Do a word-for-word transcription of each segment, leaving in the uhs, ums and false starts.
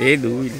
É doido.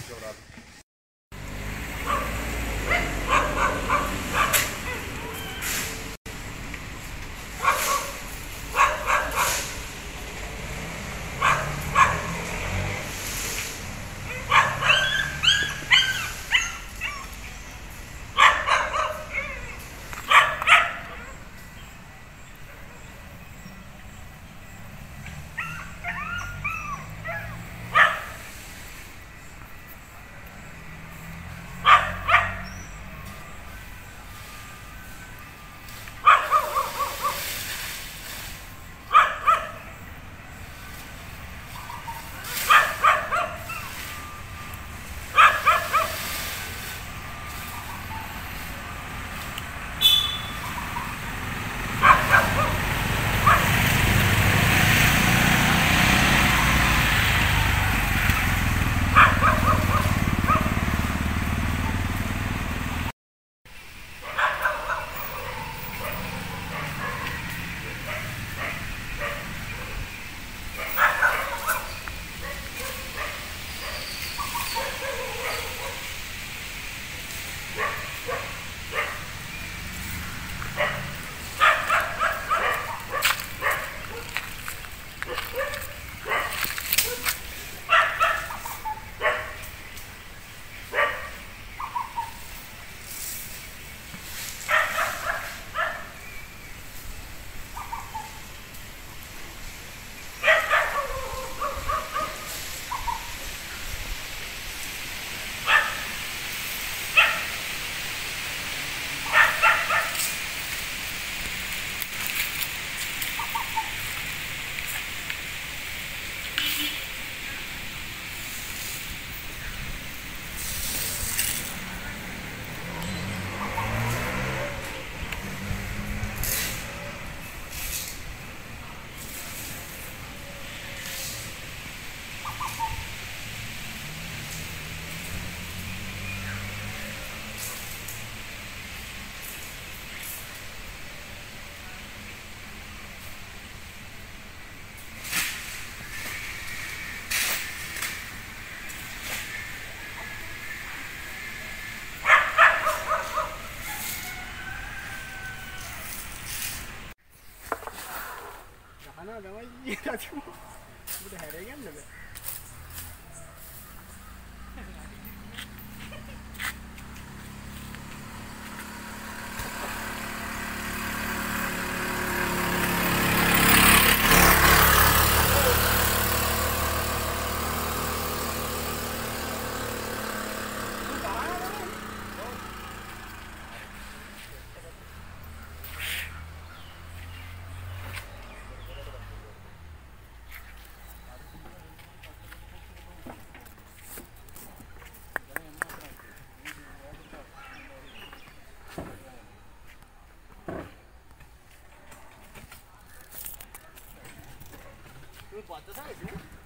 What the heck again? What does that do?